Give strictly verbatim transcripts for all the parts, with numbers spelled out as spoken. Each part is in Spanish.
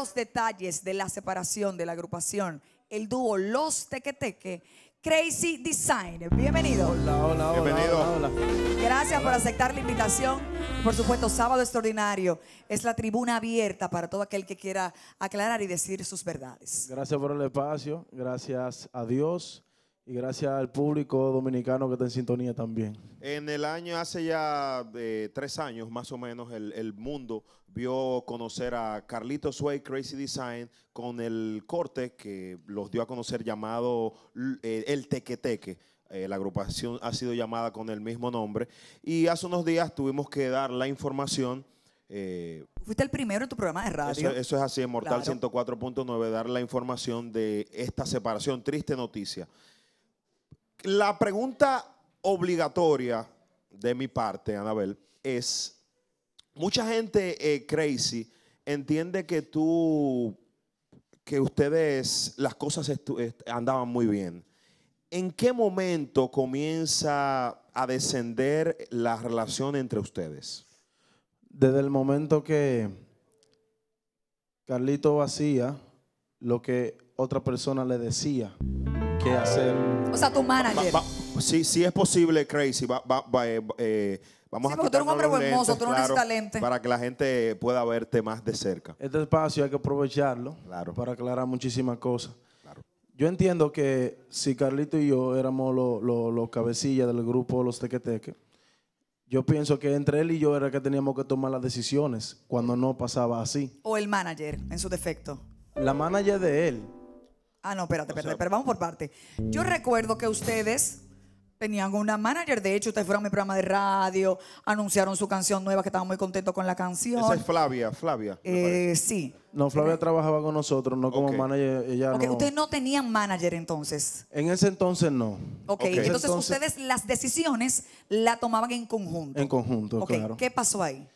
los detalles de la separación de la agrupación, el dúo Los Teke Teke, Crazy Design. Bienvenido. Hola, hola, hola. Bienvenido. Hola, hola. Gracias hola. por aceptar la invitación. Por supuesto, Sábado Extraordinario es la tribuna abierta para todo aquel que quiera aclarar y decir sus verdades. Gracias por el espacio, gracias a Dios y gracias al público dominicano que está en sintonía también. En el año, hace ya eh, tres años más o menos, el, el mundo vio conocer a Carlitos Wey, Crazy Design, con el corte que los dio a conocer llamado eh, El Teke Teke. Eh, la agrupación ha sido llamada con el mismo nombre. Y hace unos días tuvimos que dar la información. Eh, Fuiste el primero en tu programa de radio. Eso, eso es así, en Mortal claro. ciento cuatro punto nueve, dar la información de esta separación. Triste noticia. La pregunta obligatoria de mi parte, Anabel, es... Mucha gente, eh, Crazy, entiende que tú, que ustedes, las cosas andaban muy bien. ¿En qué momento comienza a descender la relación entre ustedes? Desde el momento que Carlito hacía lo que otra persona le decía que hacer. O sea, tu manager. Va, va, sí, sí es posible, Crazy. Va, va, va, eh, eh, Vamos sí, a tú eres un hombre buen mozo, tú no claro, necesitas lentes. Para que la gente pueda verte más de cerca. Este espacio hay que aprovecharlo claro. para aclarar muchísimas cosas. Claro. Yo entiendo que si Carlito y yo éramos los lo, lo cabecillas del grupo Los Teke Teke, yo pienso que entre él y yo era que teníamos que tomar las decisiones cuando no pasaba así. O el manager, en su defecto. La manager de él. Ah, no, espérate, espérate, o sea, pero vamos por parte. Yo recuerdo que ustedes... tenían una manager, de hecho, ustedes fueron a mi programa de radio, anunciaron su canción nueva, que estaban muy contentos con la canción. Esa es Flavia, Flavia. Eh, sí. No, Flavia okay. trabajaba con nosotros, no como okay. manager. Ella okay. no... ¿Ustedes no tenían manager entonces? En ese entonces no. Ok, okay. Entonces, entonces ustedes las decisiones las tomaban en conjunto. En conjunto, okay. claro. ¿Qué pasó ahí?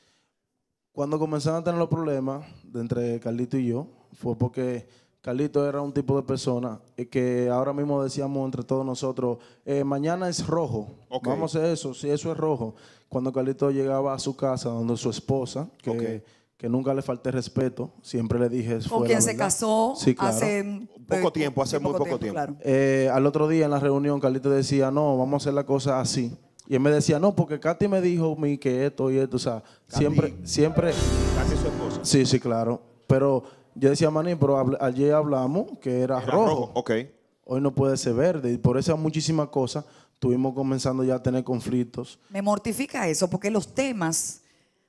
Cuando comenzaron a tener los problemas entre Carlito y yo, fue porque... Carlito era un tipo de persona que ahora mismo decíamos entre todos nosotros, eh, mañana es rojo, okay. vamos a hacer eso, si eso es rojo. Cuando Carlito llegaba a su casa donde su esposa, que, okay. que nunca le falté respeto, siempre le dije... Con quien se casó sí, claro. hace... Poco tiempo, hace muy poco tiempo. tiempo. Claro. Eh, al otro día en la reunión Carlito decía, no, vamos a hacer la cosa así. Y él me decía, no, porque Katy me dijo mi que esto y esto, o sea, Katy. siempre... siempre Katy es su esposa. Sí, sí, claro, pero... Yo decía, Maní, pero ayer hablamos que era, era rojo. rojo. Okay. Hoy no puede ser verde. Y por esas muchísimas cosas estuvimos comenzando ya a tener conflictos. Me mortifica eso, porque los temas,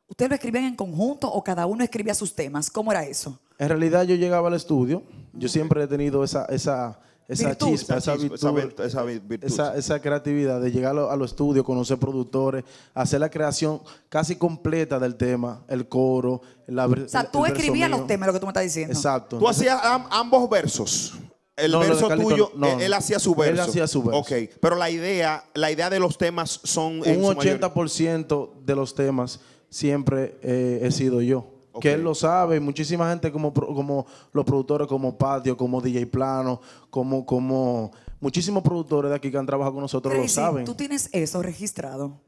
¿ustedes lo escribían en conjunto o cada uno escribía sus temas? ¿Cómo era eso? En realidad yo llegaba al estudio. Yo okay. siempre he tenido esa, esa, esa virtud. chispa, esa, esa chispa, virtud, esa, virtud. Esa, esa creatividad de llegar a los estudios, conocer productores, hacer la creación casi completa del tema, el coro, la O sea, tú escribías los temas, lo que tú me estás diciendo. Exacto. Tú hacías am, ambos versos. El no, verso Carlito, tuyo, no, él, él hacía su verso. Él hacía su verso. Ok, pero la idea, la idea de los temas son... Un ochenta por ciento de los temas siempre eh, he sido yo. Okay. Que él lo sabe, muchísima gente como, como los productores como Patio, como D J Plano, como, como muchísimos productores de aquí que han trabajado con nosotros Crazy, lo saben. ¿Tú tienes eso registrado?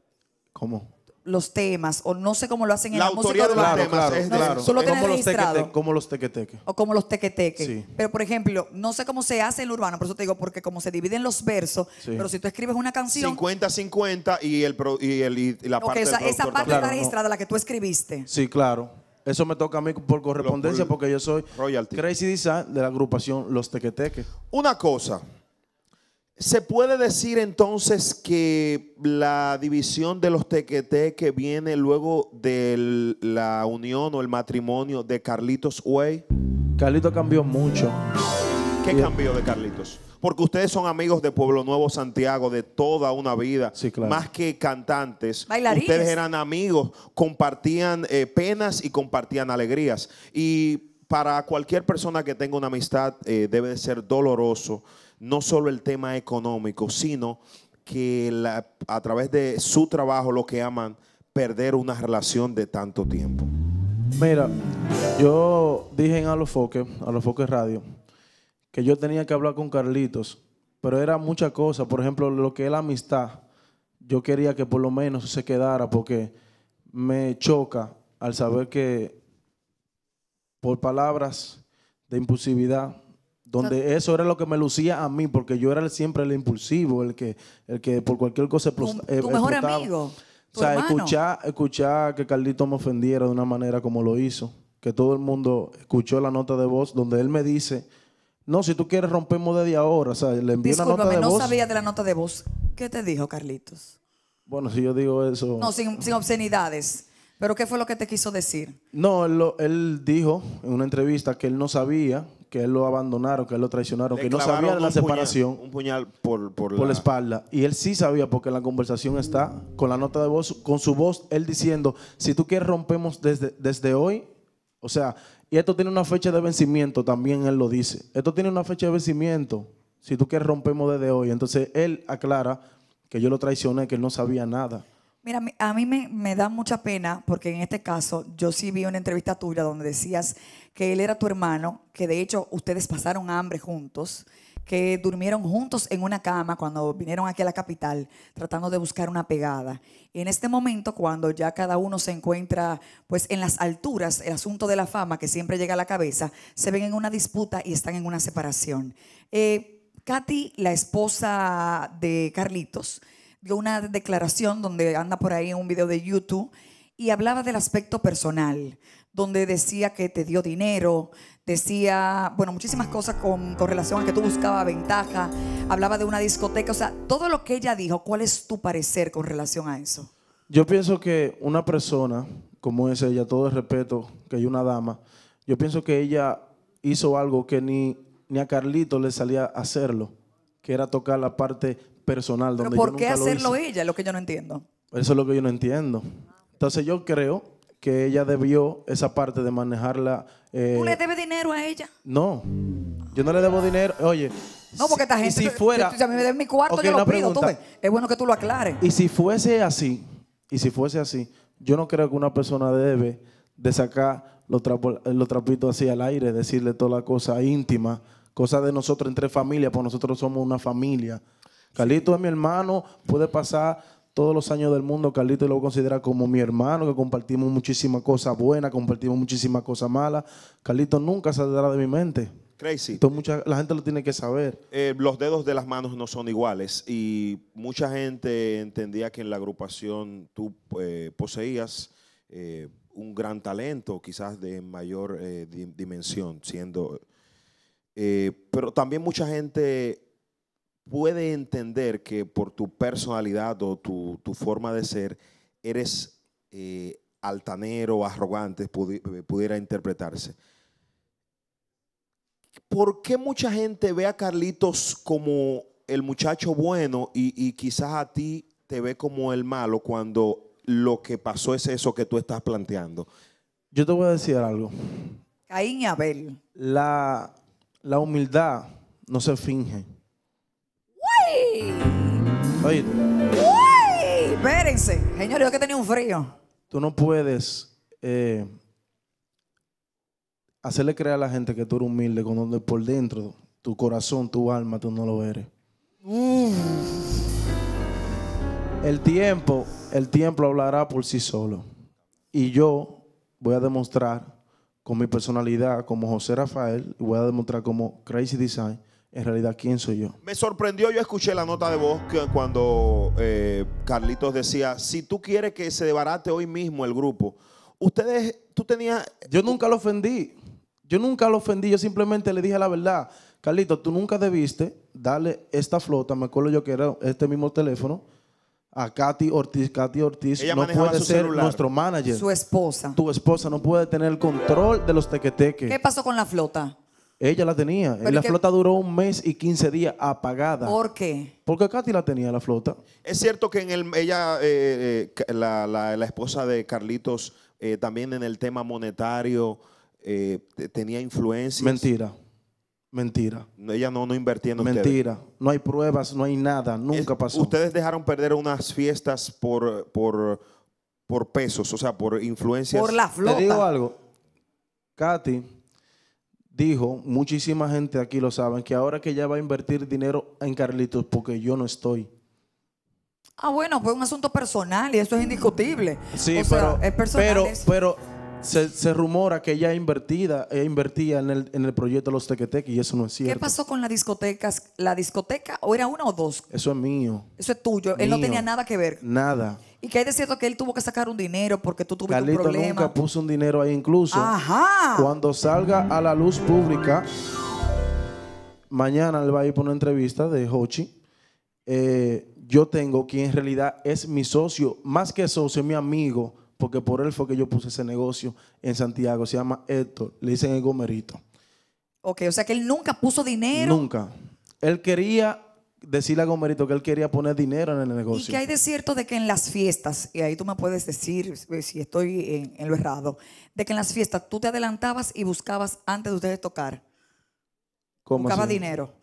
¿Cómo? Los temas, o no sé cómo lo hacen en la, la música de los claro, temas. Claro, es, no, claro. Tú lo tienes como registrado. Los teque, como los Teke Teke. O como los Teke Teke. Sí. Pero, por ejemplo, no sé cómo se hace el urbano, por eso te digo, porque como se dividen los versos, sí. pero si tú escribes una canción... cincuenta cincuenta y, el pro, y, el, y la parte okay, del esa, esa parte claro, está registrada, no. la que tú escribiste. Sí, claro. Eso me toca a mí por correspondencia porque yo soy royalty. Crazy Design de la agrupación Los Teke Teke. Una cosa, ¿se puede decir entonces que la división de Los Teke Teke viene luego de la unión o el matrimonio de Carlitos Wey? Carlitos cambió mucho. ¿Qué y cambió de Carlitos? Porque ustedes son amigos de Pueblo Nuevo, Santiago, de toda una vida. Sí, claro. Más que cantantes. Bailarines. Ustedes eran amigos, compartían eh, penas y compartían alegrías. Y para cualquier persona que tenga una amistad eh, debe de ser doloroso, no solo el tema económico, sino que la, a través de su trabajo lo que aman, perder una relación de tanto tiempo. Mira, yo dije en A Los Foques, A Los Foques Radio, que yo tenía que hablar con Carlitos, pero era mucha cosa. Por ejemplo, lo que es la amistad, yo quería que por lo menos se quedara porque me choca al saber que por palabras de impulsividad, donde no. Eso era lo que me lucía a mí, porque yo era el, siempre el impulsivo, el que, el que por cualquier cosa explotaba. Tu, tu mejor amigo, tu o sea, hermano. Escuchar, escuchar que Carlito me ofendiera de una manera como lo hizo, que todo el mundo escuchó la nota de voz donde él me dice, no, si tú quieres rompemos desde ahora. O sea, le envié una nota de voz. No sabía de la nota de voz. ¿Qué te dijo, Carlitos? Bueno, si yo digo eso... No, sin, sin obscenidades. ¿Pero qué fue lo que te quiso decir? No, él, lo, él dijo en una entrevista que él no sabía, que él lo abandonaron, que él lo traicionaron, le que no sabía de la separación. Puñal, un puñal por, por, por la... la espalda. Y él sí sabía, porque la conversación está con la nota de voz, con su voz, él diciendo, si tú quieres rompemos desde, desde hoy, o sea... Y esto tiene una fecha de vencimiento, también él lo dice. Esto tiene una fecha de vencimiento. Si tú quieres, rompemos desde hoy. Entonces, él aclara que yo lo traicioné, que él no sabía nada. Mira, a mí me, me da mucha pena, porque en este caso, yo sí vi una entrevista tuya donde decías que él era tu hermano, que de hecho, ustedes pasaron hambre juntos, que durmieron juntos en una cama cuando vinieron aquí a la capital tratando de buscar una pegada. Y en este momento, cuando ya cada uno se encuentra pues en las alturas, el asunto de la fama que siempre llega a la cabeza, se ven en una disputa y están en una separación. Eh, Katy, la esposa de Carlitos, dio una declaración donde anda por ahí un video de YouTube y hablaba del aspecto personal, donde decía que te dio dinero, decía, bueno, muchísimas cosas con, con relación a que tú buscabas ventaja, hablaba de una discoteca, o sea, todo lo que ella dijo, ¿cuál es tu parecer con relación a eso? Yo pienso que una persona como es ella, todo el respeto, que hay una dama, yo pienso que ella hizo algo que ni, ni a Carlito le salía hacerlo, que era tocar la parte personal. Donde ¿Pero por yo qué nunca hacerlo lo hice. Ella? Es lo que yo no entiendo. Eso es lo que yo no entiendo. Entonces yo creo... que ella debió esa parte de manejarla. Eh, ¿Tú le debes dinero a ella? No, yo no le debo dinero. Oye, no, porque esta gente, si fuera, si a mí me debes mi cuarto, okay, yo lo pido, tú ves. Es bueno que tú lo aclares. Y si fuese así, y si fuese así, yo no creo que una persona debe de sacar los, trapo, los trapitos así al aire, decirle toda la cosa íntima, cosa de nosotros entre familias, porque nosotros somos una familia. Carlito es mi hermano, puede pasar... todos los años del mundo, Carlito lo considera como mi hermano, que compartimos muchísimas cosas buenas, compartimos muchísimas cosas malas. Carlito nunca saldrá de mi mente. Crazy. Entonces, mucha, la gente lo tiene que saber. Eh, los dedos de las manos no son iguales y mucha gente entendía que en la agrupación tú eh, poseías eh, un gran talento, quizás de mayor eh, di dimensión, siendo... Eh, pero también mucha gente... puede entender que por tu personalidad o tu, tu forma de ser eres eh, altanero, arrogante, pudi pudiera interpretarse. ¿Por qué mucha gente ve a Carlitos como el muchacho bueno y, y quizás a ti te ve como el malo cuando lo que pasó es eso que tú estás planteando? Yo te voy a decir algo. Caín y Abel. La, la humildad no se finge. Oye, uy, espérense, señores, yo que tenía un frío. Tú no puedes eh, hacerle creer a la gente que tú eres humilde cuando por dentro, tu corazón, tu alma, tú no lo eres. Uh. El tiempo, el tiempo hablará por sí solo. Y yo voy a demostrar con mi personalidad como José Rafael, voy a demostrar como Crazy Design, en realidad, ¿quién soy yo? Me sorprendió, yo escuché la nota de voz que cuando eh, Carlitos decía, si tú quieres que se desbarate hoy mismo el grupo, ustedes, tú tenías... Yo nunca lo ofendí, yo nunca lo ofendí, yo simplemente le dije la verdad. Carlitos, tú nunca debiste darle esta flota, me acuerdo yo que era este mismo teléfono, a Katy Ortiz. Katy Ortiz ella no puede ser celular. Nuestro manager. Su esposa. Tu esposa no puede tener el control de los Teke Teke. ¿Qué pasó con la flota? Ella la tenía. La que... flota duró un mes y quince días apagada. ¿Por qué? Porque Katy la tenía, la flota. Es cierto que en el, ella, eh, eh, la, la, la esposa de Carlitos, eh, también en el tema monetario, eh, tenía influencias. Mentira. Mentira. Ella no, no invertía en ustedes. Mentira. No hay pruebas, no hay nada. Nunca es, pasó. Ustedes dejaron perder unas fiestas por, por, por pesos, o sea, por influencias. Por la flota. Te digo algo. Katy... dijo, muchísima gente aquí lo saben, que ahora que ella va a invertir dinero en Carlitos porque yo no estoy. Ah, bueno, fue un asunto personal y eso es indiscutible. Sí, o pero, sea, es personal, pero, pero Se, se rumora que ella invertida, eh, invertía en el, en el proyecto de Los Teke Teke y eso no es cierto. ¿Qué pasó con las discotecas? ¿La discoteca o era una o dos? Eso es mío. Eso es tuyo. Mío. Él no tenía nada que ver. Nada. Y que hay de cierto que él tuvo que sacar un dinero porque tú tuviste Carlito un problema. Nunca puso un dinero ahí incluso. Ajá. Cuando salga a la luz pública, mañana le va a ir por una entrevista de Hochi. Eh, yo tengo quien en realidad es mi socio, más que socio, mi amigo, porque por él fue que yo puse ese negocio en Santiago. Se llama Héctor, le dicen el Gomerito. Ok, o sea que él nunca puso dinero. Nunca. Él quería decirle a Gomerito que él quería poner dinero en el negocio. Y que hay de cierto de que en las fiestas, y ahí tú me puedes decir si estoy en, en lo errado, de que en las fiestas tú te adelantabas y buscabas antes de ustedes tocar. ¿Cómo buscaba así? Dinero.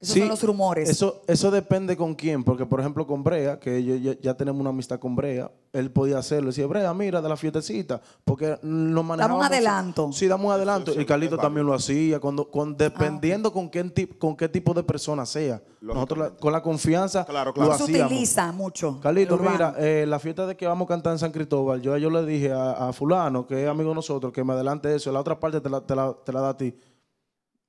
Esos sí, son los rumores. Eso, eso depende con quién, porque por ejemplo con Brea, que yo, ya, ya tenemos una amistad con Brea, él podía hacerlo. Decía, Brea, mira, de la fiestecita, porque nos manejamos. Damos un adelanto. Sí, damos un adelanto. Eso, eso, y Carlito también lo hacía, cuando, con, dependiendo ah, okay. con, qué, con qué tipo de persona sea. Nosotros la, con la confianza claro, claro. lo hacíamos. Se utiliza mucho. Carlito, mira, eh, la fiesta de que vamos a cantar en San Cristóbal, yo, yo le dije a, a fulano, que es amigo de nosotros, que me adelante eso, la otra parte te la, te la, te la da a ti.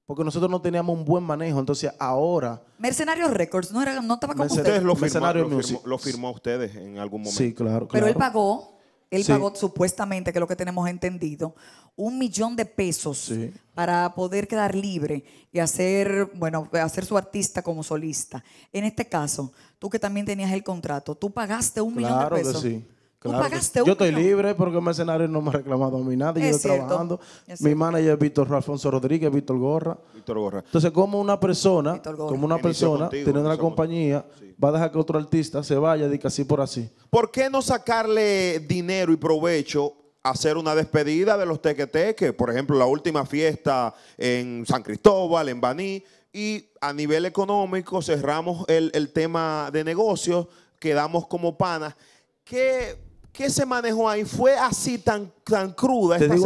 Porque nosotros no teníamos un buen manejo, entonces ahora... Mercenarios Records, no, era, no estaba con ustedes. Lo firmó, lo, firmó, lo firmó ustedes en algún momento. Sí, claro. claro. Pero él pagó, él sí. pagó supuestamente, que es lo que tenemos entendido, un millón de pesos sí. para poder quedar libre y hacer, bueno, hacer su artista como solista. En este caso, tú que también tenías el contrato, tú pagaste un claro millón de pesos. Claro que sí. Claro, ¿tú pagaste yo estoy millón? Libre porque el mercenario no me ha reclamado a mí nada y yo estoy trabajando. Es mi manager es Víctor Alfonso Rodríguez, Víctor Gorra. Víctor Gorra. Entonces, como una persona, como una persona contigo, teniendo la compañía, sí. va a dejar que otro artista se vaya de que así por así. ¿Por qué no sacarle dinero y provecho a hacer una despedida de Los Teke Teke? Por ejemplo, la última fiesta en San Cristóbal, en Baní. Y a nivel económico cerramos el, el tema de negocios, quedamos como panas. ¿Qué... ¿Qué se manejó ahí? ¿Fue así tan, tan cruda esta separación? Te digo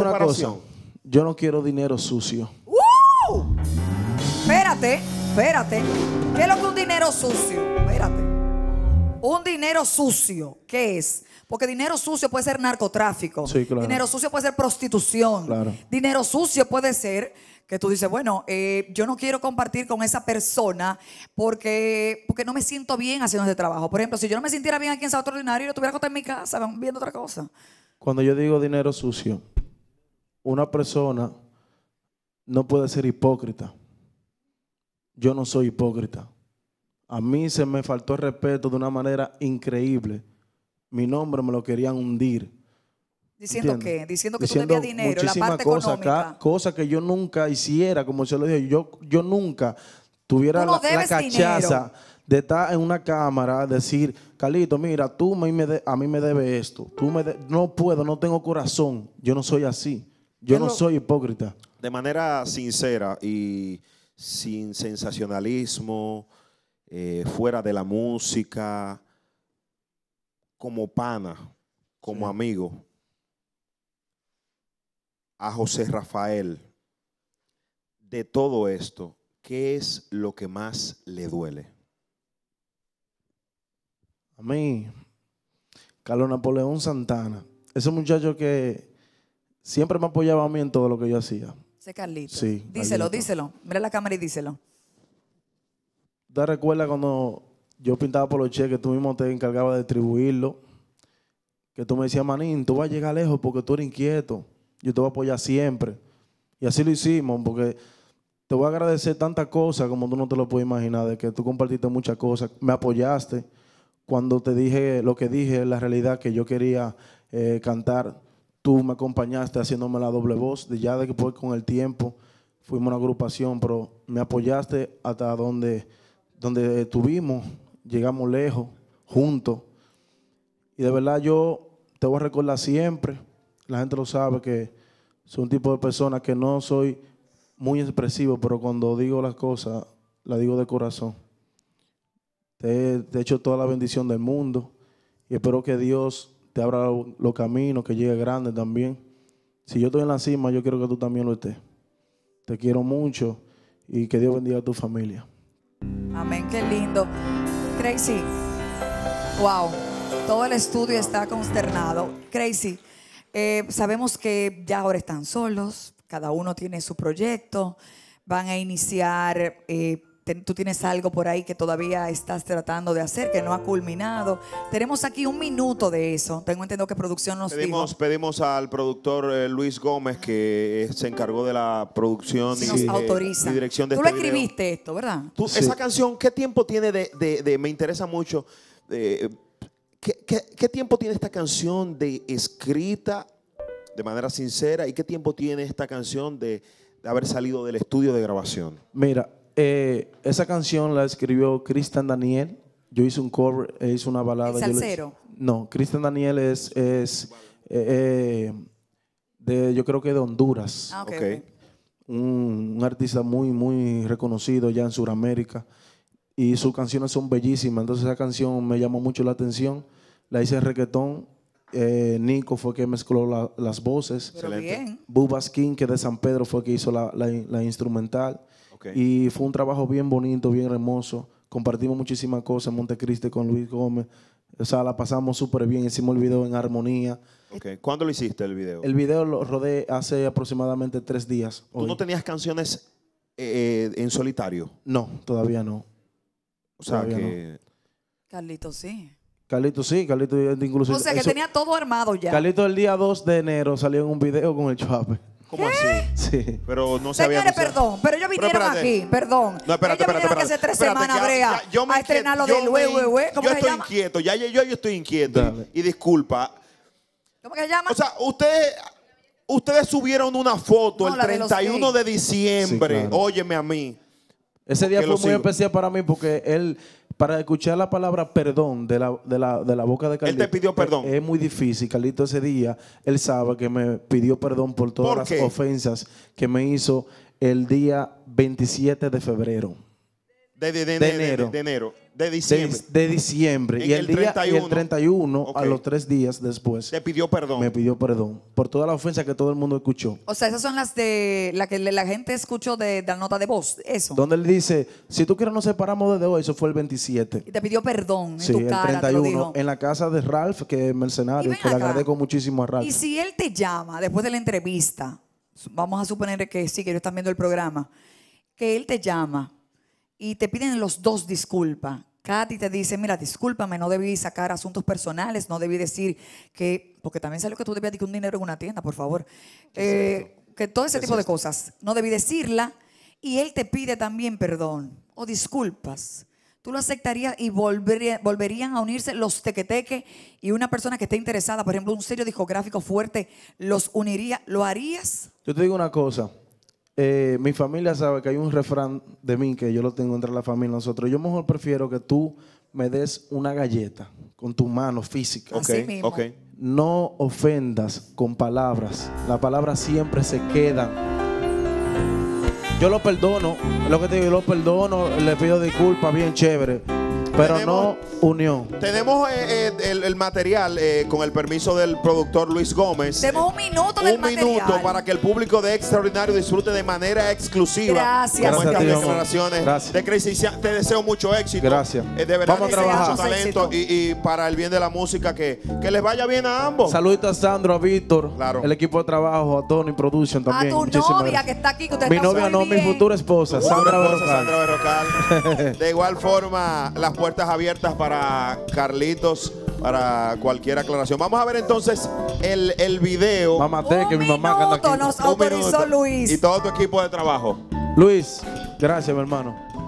una cosa, yo no quiero dinero sucio. ¡Uh! Espérate, espérate. ¿Qué es lo que un dinero sucio? Espérate. Un dinero sucio, ¿qué es? Porque dinero sucio puede ser narcotráfico. Sí, claro. Dinero sucio puede ser prostitución. Claro. Dinero sucio puede ser que tú dices, bueno, eh, yo no quiero compartir con esa persona porque, porque no me siento bien haciendo ese trabajo. Por ejemplo, si yo no me sintiera bien aquí en Sábado Extraordinario, yo estuviera acostado en mi casa viendo otra cosa. Cuando yo digo dinero sucio, una persona no puede ser hipócrita. Yo no soy hipócrita. A mí se me faltó el respeto de una manera increíble. Mi nombre me lo querían hundir. Diciendo que, diciendo que diciendo tú debías dinero, la parte cosa, económica. Cosa que yo nunca hiciera, como yo le dije, yo, yo nunca tuviera no la, la cachaza dinero. De estar en una cámara, decir, Carlito, mira, tú me, me de, a mí me debes esto, tú me de, no puedo, no tengo corazón, yo no soy así, yo no lo, soy hipócrita. De manera sincera y sin sensacionalismo, eh, fuera de la música, como pana, como sí. amigo. A José Rafael, de todo esto, ¿qué es lo que más le duele? A mí, Carlos Napoleón Santana, ese muchacho que siempre me apoyaba a mí en todo lo que yo hacía. Ese Carlito. Sí, díselo, Carlito. díselo. Mira la cámara y díselo. ¿Te recuerdas cuando yo pintaba por los cheques, tú mismo te encargabas de distribuirlo? Que tú me decías, Manín, tú vas a llegar lejos porque tú eres inquieto. Yo te voy a apoyar siempre. Y así lo hicimos, porque te voy a agradecer tantas cosas como tú no te lo puedes imaginar, de que tú compartiste muchas cosas. Me apoyaste cuando te dije lo que dije, la realidad que yo quería eh, cantar. Tú me acompañaste haciéndome la doble voz. Ya después con el tiempo fuimos una agrupación, pero me apoyaste hasta donde, donde estuvimos. Llegamos lejos, juntos. Y de verdad yo te voy a recordar siempre. La gente lo sabe que soy un tipo de persona que no soy muy expresivo, pero cuando digo las cosas, las digo de corazón. Te he hecho toda la bendición del mundo y espero que Dios te abra los caminos, que llegue grande también. Si yo estoy en la cima, yo quiero que tú también lo estés. Te quiero mucho y que Dios bendiga a tu familia. Amén, qué lindo. Crazy, wow, todo el estudio está consternado. Crazy. Eh, sabemos que ya ahora están solos, cada uno tiene su proyecto, van a iniciar, eh, te, tú tienes algo por ahí que todavía estás tratando de hacer, que no ha culminado. Tenemos aquí un minuto de eso, tengo entendido que producción nos pedimos, dijo. Pedimos al productor eh, Luis Gómez, que se encargó de la producción sí, y, nos autoriza. Eh, y dirección de este video. Tú lo escribiste esto, ¿verdad? ¿Tú, sí. Esa canción, ¿qué tiempo tiene de, de, de me interesa mucho? Eh, ¿Qué, qué, ¿Qué tiempo tiene esta canción de escrita de manera sincera y qué tiempo tiene esta canción de, de haber salido del estudio de grabación? Mira, eh, esa canción la escribió Cristian Daniel. Yo hice un cover, eh, hice una balada. ¿El salsero? Yo le, no, Cristian Daniel es, es eh, de, yo creo que de Honduras. Ah, okay, okay. Okay. Un, un artista muy, muy reconocido ya en Sudamérica. Y sus canciones son bellísimas, entonces esa canción me llamó mucho la atención. La hice en reggaetón, eh, Nico fue quien mezcló la, las voces. Excelente. Bubaskin, que de San Pedro fue quien hizo la, la, la instrumental. Okay. Y fue un trabajo bien bonito, bien hermoso. Compartimos muchísimas cosas en Montecristi con Luis Gómez. O sea, la pasamos súper bien, hicimos el video en armonía. Okay. ¿Cuándo lo hiciste el video? El video lo rodé hace aproximadamente tres días. ¿Tú hoy. no tenías canciones eh, en solitario? No, todavía no. O sea Todavía que... No. Carlitos sí. Carlitos sí, Carlitos incluso... O sea que eso, tenía todo armado ya. Carlitos el día dos de enero salió en un video con el Chuape. ¿Cómo ¿Qué? así? Sí. Pero no sabía... Señores, perdón, pero ellos vinieron pero aquí, perdón. No, espérate, ellos espérate, espérate. hace tres espérate, semanas, Brea, ya, yo me a estrenar lo del wey, wey, wey. ¿Cómo yo se llama? Inquieto, ya, yo, yo estoy inquieto, ya yo estoy inquieto. Y disculpa. ¿Cómo que se llama? O sea, ustedes... Ustedes subieron una foto no, el treinta y uno de diciembre. Sí, claro. Óyeme a mí. Ese día fue muy sigo. especial para mí porque él, para escuchar la palabra perdón de la, de la, de la boca de Carlitos. Él te pidió perdón. Es, es muy difícil. Carlitos ese día, él sabe que me pidió perdón por todas ¿Por las qué? ofensas que me hizo el día veintisiete de febrero. De, de, de, de, de enero. De, de, de enero. De diciembre. De, de diciembre. Y el, el día, y el treinta y uno, okay. a los tres días después. Te pidió perdón. Me pidió perdón por toda la ofensa que todo el mundo escuchó. O sea, esas son las de la que la gente escuchó de, de la nota de voz, eso. Donde él dice, si tú quieres nos separamos desde hoy, eso fue el veintisiete. Y te pidió perdón en sí, tu el cara, treinta y uno, te lo dijo. En la casa de Ralph, que es mercenario, que acá. le agradezco muchísimo a Ralph. Y si él te llama después de la entrevista, vamos a suponer que sí, que ellos están viendo el programa, que él te llama y te piden los dos disculpas. Katy te dice, mira, discúlpame, no debí sacar asuntos personales, no debí decir que, porque también salió que tú debías un dinero en una tienda, por favor. Eh, es que todo ese tipo es de cosas. No debí decirla y él te pide también perdón o disculpas. Tú lo aceptarías y volvería, volverían a unirse los Teke Teke y una persona que esté interesada, por ejemplo, un sello discográfico fuerte, los uniría. ¿Lo harías? Yo te digo una cosa. Eh, mi familia sabe que hay un refrán de mí que yo lo tengo entre la familia nosotros. Yo mejor prefiero que tú me des una galleta con tu mano física. Okay, Así mismo. Okay. No ofendas con palabras. Las palabras siempre se quedan. Yo lo perdono, lo que te digo, lo perdono, le pido disculpas, bien chévere. Pero tenemos, no unión. Tenemos eh, eh, el, el material, eh, con el permiso del productor Luis Gómez. Tenemos un minuto del material. Un minuto para que el público de Extraordinario disfrute de manera exclusiva. Gracias. Nuestras declaraciones Gracias. de Crisis. Te deseo mucho éxito. Gracias. Eh, de verdad, Vamos a trabajar. Mucho talento y, y para el bien de la música, que, que les vaya bien a ambos. Saluditos a Sandro, a Víctor, claro. el equipo de trabajo, a Tony Production también. A tu Muchísimas novia gracias. que está aquí. Que usted mi está novia no, bien. mi futura esposa, uh, Sandra Berrocal. Sandra Berrocal. De igual forma, las puertas Puertas abiertas para Carlitos, para cualquier aclaración. Vamos a ver entonces el, el video. Mamá Teke, mi mamá canta aquí. Nos autorizó Luis. Y todo tu equipo de trabajo. Luis, gracias, mi hermano.